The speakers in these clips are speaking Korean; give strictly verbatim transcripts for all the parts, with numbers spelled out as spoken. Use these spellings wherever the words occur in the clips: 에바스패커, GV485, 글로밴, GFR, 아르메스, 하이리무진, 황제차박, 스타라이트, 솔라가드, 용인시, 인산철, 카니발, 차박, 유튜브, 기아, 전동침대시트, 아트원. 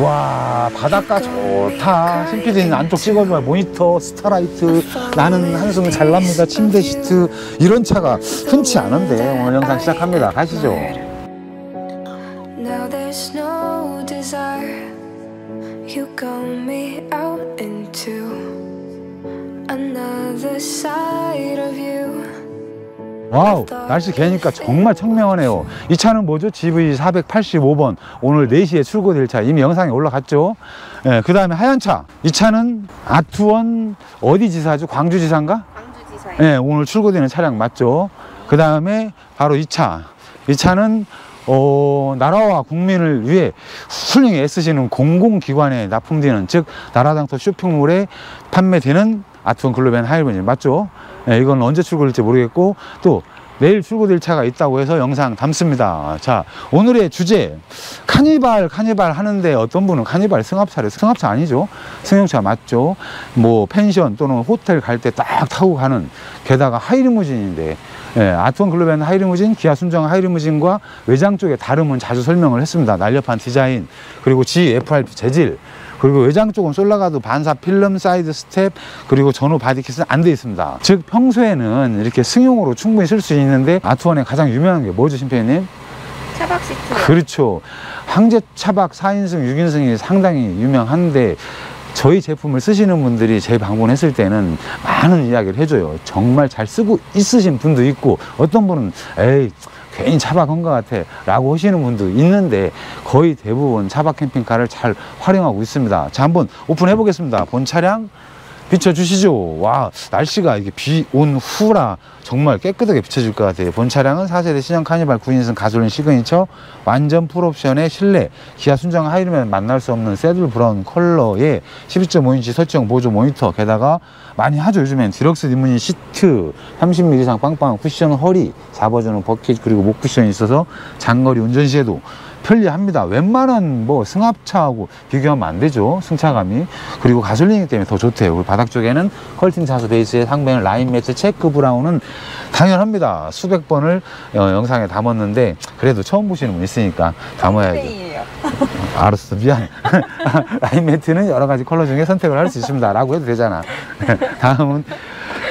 와, 바닷가 좋다. 신피디님 안쪽 찍어줘요. 모니터, 스타라이트, 나는 한숨을 잘 납니다. 침대 시트, 이런 차가 흔치 않은데 오늘 영상 시작합니다. 가시죠. 와우, 날씨 개니까 정말 청명하네요. 이 차는 뭐죠? 지브이 사백팔십오 번, 오늘 네 시에 출고될 차. 이미 영상에 올라갔죠. 예, 그 다음에 하얀 차, 이 차는 아트원 어디 지사죠? 광주지사인가? 광주지사예요. 예, 오늘 출고되는 차량 맞죠. 그 다음에 바로 이 차, 이 차는 어, 나라와 국민을 위해 훌륭히 애쓰시는 공공기관에 납품되는, 즉 나라당토 쇼핑몰에 판매되는 아트원 글로밴 하이리무진 맞죠? 네, 이건 언제 출고될지 모르겠고 또 내일 출고될 차가 있다고 해서 영상 담습니다. 자, 오늘의 주제, 카니발 카니발 하는데 어떤 분은 카니발 승합차를, 승합차 아니죠? 승용차 맞죠? 뭐 펜션 또는 호텔 갈 때 딱 타고 가는, 게다가 하이리무진인데, 예, 아트원 글로밴 하이리무진, 기아 순정 하이리무진과 외장 쪽의 다름은 자주 설명을 했습니다. 날렵한 디자인, 그리고 지에프알 재질, 그리고 외장 쪽은 솔라가드 반사 필름, 사이드 스텝, 그리고 전후 바디킷은 안 돼 있습니다. 즉 평소에는 이렇게 승용으로 충분히 쓸 수 있는데 아트원의 가장 유명한 게 뭐죠, 심평님? 차박 시트. 그렇죠. 항제 차박 사 인승, 육 인승이 상당히 유명한데 저희 제품을 쓰시는 분들이 제 방문했을 때는 많은 이야기를 해줘요. 정말 잘 쓰고 있으신 분도 있고, 어떤 분은 에이 괜히 차박한 것 같아 라고 하시는 분도 있는데, 거의 대부분 차박 캠핑카를 잘 활용하고 있습니다. 자, 한번 오픈해 보겠습니다. 본 차량 비춰주시죠. 와, 날씨가 이게 비 온 후라 정말 깨끗하게 비춰질 것 같아요. 본 차량은 사 세대 신형 카니발 구 인승 가솔린 시그니처 완전 풀옵션의 실내 기아 순정 하이리무진, 만날 수 없는 새들 브라운 컬러에 십이 점 오 인치 설정 보조 모니터, 게다가 많이 하죠 요즘엔 디럭스 리무진 시트, 삼십 밀리미터 이상 빵빵한 쿠션 허리, 사 버전은 버킷 그리고 목 쿠션이 있어서 장거리 운전 시에도 편리합니다. 웬만한 뭐 승합차하고 비교하면 안 되죠, 승차감이. 그리고 가솔린이기 때문에 더 좋대요. 바닥 쪽에는 컬팅 자수 베이스에 상배는 라인 매트, 체크 브라운은 당연합니다. 수백 번을 어, 영상에 담았는데 그래도 처음 보시는 분 있으니까 담아야죠. 알았어, 미안. 라인 매트는 여러 가지 컬러 중에 선택을 할 수 있습니다 라고 해도 되잖아. 다음은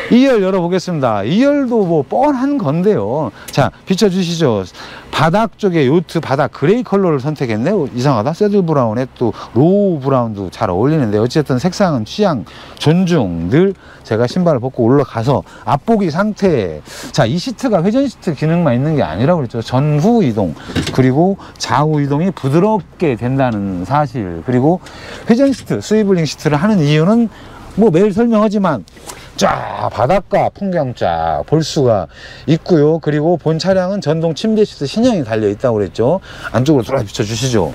이 열 열어보겠습니다. 이 열도 뭐 뻔한 건데요. 자, 비춰주시죠. 바닥 쪽에 요트 바닥 그레이 컬러를 선택했네. 이상하다. 새들 브라운에 또 로우 브라운도 잘 어울리는데, 어쨌든 색상은 취향 존중. 늘 제가 신발을 벗고 올라가서 앞보기 상태. 자, 이 시트가 회전 시트 기능만 있는 게 아니라고 그랬죠. 전후 이동 그리고 좌우 이동이 부드럽게 된다는 사실. 그리고 회전 시트, 스위블링 시트를 하는 이유는 뭐 매일 설명하지만 쫙 바닷가 풍경 쫙 볼 수가 있고요. 그리고 본 차량은 전동 침대 시트 신형이 달려 있다고 그랬죠. 안쪽으로 돌아 비춰 주시죠.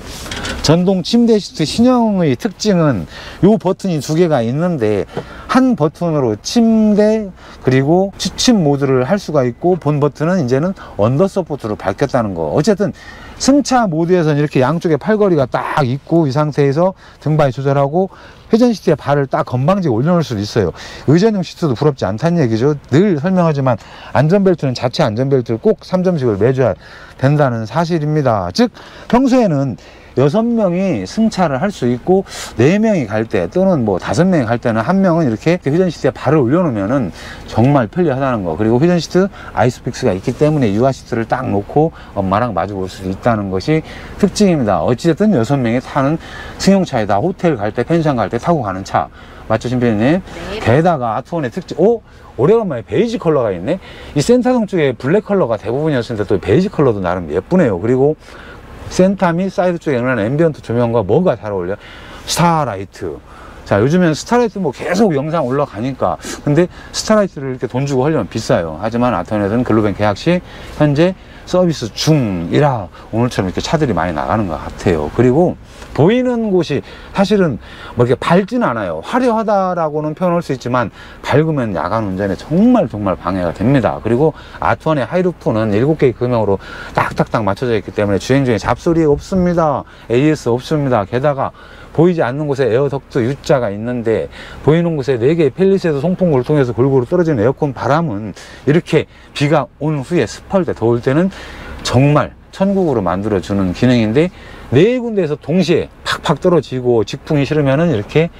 전동 침대 시트 신형의 특징은 요 버튼이 두 개가 있는데, 한 버튼으로 침대 그리고 취침 모드를 할 수가 있고, 본 버튼은 이제는 언더 서포트를 밝혔다는 거. 어쨌든 승차 모드에서는 이렇게 양쪽에 팔걸이가 딱 있고, 이 상태에서 등받이 조절하고 회전 시트에 발을 딱 건방지게 올려놓을 수도 있어요. 의전용 시트도 부럽지 않다는 얘기죠. 늘 설명하지만 안전벨트는 자체 안전벨트를 꼭 삼 점씩을 매줘야 된다는 사실입니다. 즉 평소에는 여섯 명이 승차를 할 수 있고, 네 명이 갈 때 또는 뭐 다섯 명이 갈 때는 한 명은 이렇게 회전 시트에 발을 올려놓으면은 정말 편리하다는 거. 그리고 회전 시트 아이스픽스가 있기 때문에 유아 시트를 딱 놓고 엄마랑 마주 볼 수도 있다는 것이 특징입니다. 어찌됐든 여섯 명이 타는 승용차에다 호텔 갈 때, 펜션 갈 때 타고 가는 차 맞죠, 신비님? 네. 게다가 아트원의 특징, 오! 오래간만에 베이지 컬러가 있네? 이 센터동 쪽에 블랙 컬러가 대부분이었는데 또 베이지 컬러도 나름 예쁘네요. 그리고 센터 및 사이드 쪽에 연결하는 앰비언트 조명과 뭐가 잘 어울려? 스타라이트. 자, 요즘엔 스타라이트 뭐 계속 영상 올라가니까. 근데 스타라이트를 이렇게 돈 주고 하려면 비싸요. 하지만 아트원에서는 글로밴 계약 시 현재 서비스 중이라 오늘처럼 이렇게 차들이 많이 나가는 것 같아요. 그리고 보이는 곳이 사실은 뭐 이렇게 밝진 않아요. 화려하다라고는 표현할 수 있지만 밝으면 야간 운전에 정말 정말 방해가 됩니다. 그리고 아트원의 하이루프는 일곱 개의 금형으로 딱딱딱 맞춰져 있기 때문에 주행 중에 잡소리 없습니다. 에이에스 없습니다. 게다가 보이지 않는 곳에 에어덕트 U자가 있는데, 보이는 곳에 네 개의 펠리세드 송풍구를 통해서 골고루 떨어지는 에어컨 바람은 이렇게 비가 온 후에 습할 때, 더울 때는 정말 천국으로 만들어주는 기능인데, 네 군데에서 동시에 팍팍 떨어지고 직풍이 싫으면은 이렇게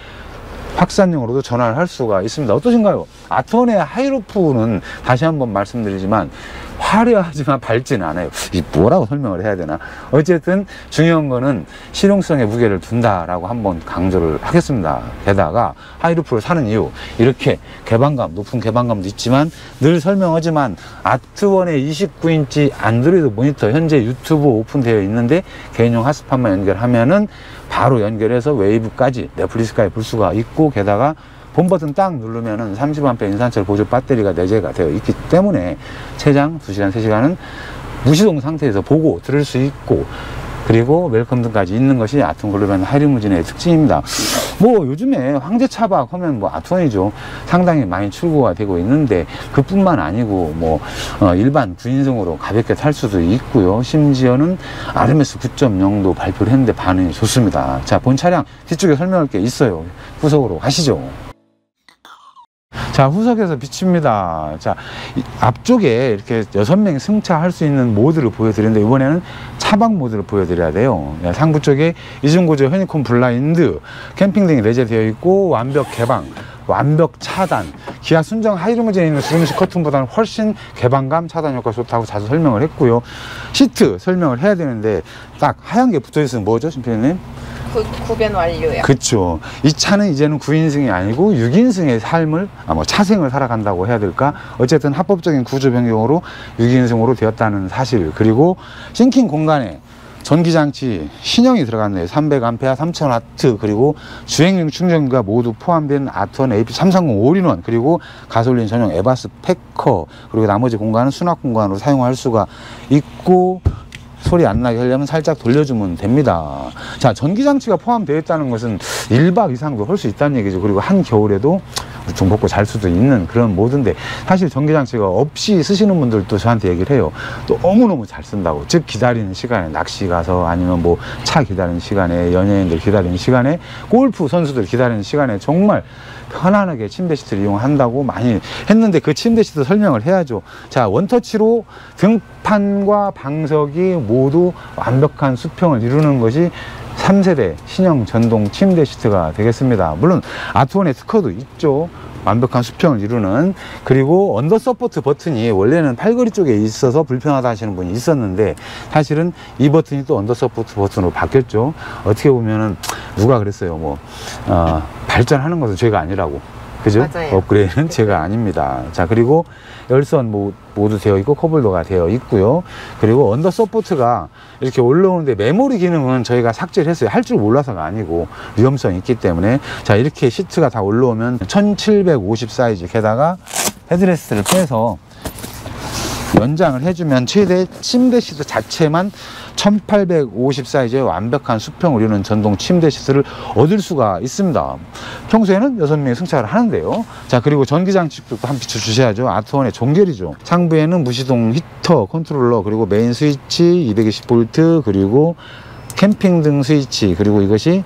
확산용으로도 전환을 할 수가 있습니다. 어떠신가요? 아트원의 하이루프는 다시 한번 말씀드리지만 화려하지만 밝지는 않아요. 이 뭐라고 설명을 해야 되나. 어쨌든 중요한 거는 실용성에 무게를 둔다라고 한번 강조를 하겠습니다. 게다가 하이루프를 사는 이유, 이렇게 개방감, 높은 개방감도 있지만 늘 설명하지만 아트원의 이십구 인치 안드로이드 모니터 현재 유튜브 오픈되어 있는데 개인용 하스판만 연결하면은 바로 연결해서 웨이브까지 넷플릭스까지 볼 수가 있고, 게다가 본 버튼 딱 누르면은 삼십 암페어 인산철 보조 배터리가 내재가 되어 있기 때문에 최장 두 시간 세 시간은 무시동 상태에서 보고 들을 수 있고, 그리고 웰컴 등까지 있는 것이 아트원 글로밴 하이리무진의 특징입니다. 뭐 요즘에 황제 차박 하면 뭐 아트원이죠. 상당히 많이 출고가 되고 있는데 그뿐만 아니고 뭐 어 일반 구인승으로 가볍게 탈 수도 있고요. 심지어는 아르메스 구 점 영도 발표를 했는데 반응이 좋습니다. 자, 본 차량 뒤쪽에 설명할 게 있어요. 후석으로 가시죠. 자, 후석에서 비칩니다. 자, 앞쪽에 이렇게 여섯 명이 승차할 수 있는 모드를 보여드리는데 이번에는 차박 모드를 보여드려야 돼요. 상부 쪽에 이중구조 허니콤 블라인드, 캠핑 등이 내재되어 있고 완벽 개방, 완벽 차단, 기아 순정 하이리무진에 있는 주름식 커튼보다는 훨씬 개방감, 차단 효과 좋다고 자주 설명을 했고요. 시트 설명을 해야 되는데 딱 하얀 게 붙어있으면 뭐죠, 심피디님? 구, 구변 완료야. 그렇죠. 이 차는 이제는 구인승이 아니고 육인승의 삶을, 아, 뭐 차생을 살아간다고 해야 될까? 어쨌든 합법적인 구조 변경으로 육인승으로 되었다는 사실. 그리고 싱킹 공간에 전기장치 신형이 들어갔네요. 삼백 암페어, 삼천 와트, 그리고 주행용 충전기가 모두 포함된 아트원 에이피 삼삼공 올인원, 그리고 가솔린 전용 에바스패커, 그리고 나머지 공간은 수납 공간으로 사용할 수가 있고, 소리 안 나게 하려면 살짝 돌려주면 됩니다. 자, 전기장치가 포함되어 있다는 것은 일 박 이상도 할 수 있다는 얘기죠. 그리고 한겨울에도 좀 벗고 잘 수도 있는 그런 모드인데, 사실 전기장치가 없이 쓰시는 분들도 저한테 얘기를 해요. 너무너무 잘 쓴다고. 즉, 기다리는 시간에 낚시 가서, 아니면 뭐 차 기다리는 시간에, 연예인들 기다리는 시간에, 골프 선수들 기다리는 시간에 정말 편안하게 침대 시트를 이용한다고 많이 했는데 그 침대 시트 설명을 해야죠. 자, 원터치로 등판과 방석이 모두 완벽한 수평을 이루는 것이 삼 세대 신형 전동 침대 시트가 되겠습니다. 물론 아트원의 스커도 있죠. 완벽한 수평을 이루는. 그리고 언더 서포트 버튼이 원래는 팔걸이 쪽에 있어서 불편하다 하시는 분이 있었는데 사실은 이 버튼이 또 언더 서포트 버튼으로 바뀌었죠. 어떻게 보면은 누가 그랬어요. 뭐 어, 발전하는 것은 죄가 아니라고. 그죠? 맞아요. 업그레이드는 제가 아닙니다. 자, 그리고 열선 모, 모두 되어 있고 커블도가 되어 있고요. 그리고 언더 서포트가 이렇게 올라오는데 메모리 기능은 저희가 삭제를 했어요. 할 줄 몰라서가 아니고 위험성이 있기 때문에. 자, 이렇게 시트가 다 올라오면 천칠백오십 사이즈, 게다가 헤드레스트를 빼서 연장을 해주면 최대 침대 시트 자체만 천팔백오십 사이즈의 완벽한 수평을 이루는 전동 침대 시트를 얻을 수가 있습니다. 평소에는 여섯 명이 승차를 하는데요. 자, 그리고 전기장치도 한 비춰주셔야죠. 아트원의 종결이죠. 상부에는 무시동 히터, 컨트롤러, 그리고 메인 스위치, 이백이십 볼트, 그리고 캠핑 등 스위치, 그리고 이것이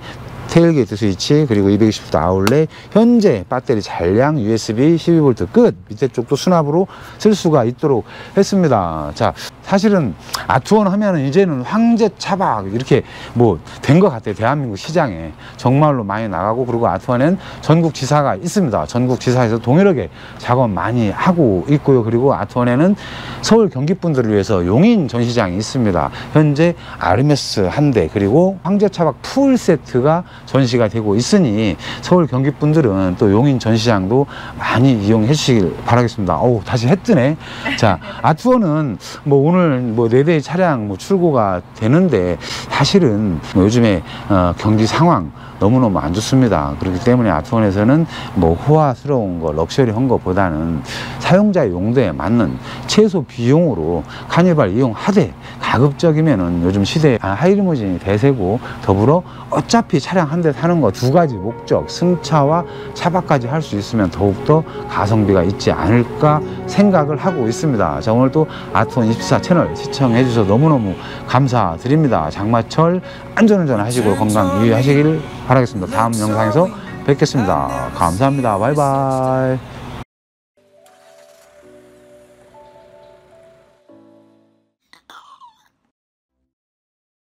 테일게이트 스위치, 그리고 이백이십 볼트 아울렛, 현재 배터리 잔량, 유에스비, 십이 볼트 끝. 밑에 쪽도 수납으로 쓸 수가 있도록 했습니다. 자, 사실은 아트원 하면은 이제는 황제 차박 이렇게 뭐 된 것 같아요. 대한민국 시장에 정말로 많이 나가고, 그리고 아트원엔 전국 지사가 있습니다. 전국 지사에서 동일하게 작업 많이 하고 있고요. 그리고 아트원에는 서울 경기 분들을 위해서 용인 전시장이 있습니다. 현재 아르메스 한 대, 그리고 황제 차박 풀 세트가 전시가 되고 있으니 서울 경기 분들은 또 용인 전시장도 많이 이용해 주시길 바라겠습니다. 어우, 다시 해 뜨네. 자, 아트원은 뭐 오늘 뭐 네 대의 차량 뭐 출고가 되는데 사실은 뭐 요즘에 어 경기 상황 너무너무 안 좋습니다. 그렇기 때문에 아트원에서는 뭐 호화스러운 거, 럭셔리한 것보다는 사용자의 용도에 맞는 최소 비용으로 카니발 이용하되, 가급적이면은 요즘 시대에 하이리무진이 대세고, 더불어 어차피 차량 한 대 사는 거 두 가지 목적, 승차와 차박까지 할 수 있으면 더욱더 가성비가 있지 않을까 생각을 하고 있습니다. 자, 오늘 또 아트원 이십사 채널 시청해 주셔서 너무너무 감사드립니다. 장마철 안전운전 하시고 건강 유의하시길 바라겠습니다. 다음 영상에서 뵙겠습니다. 감사합니다. 바이바이.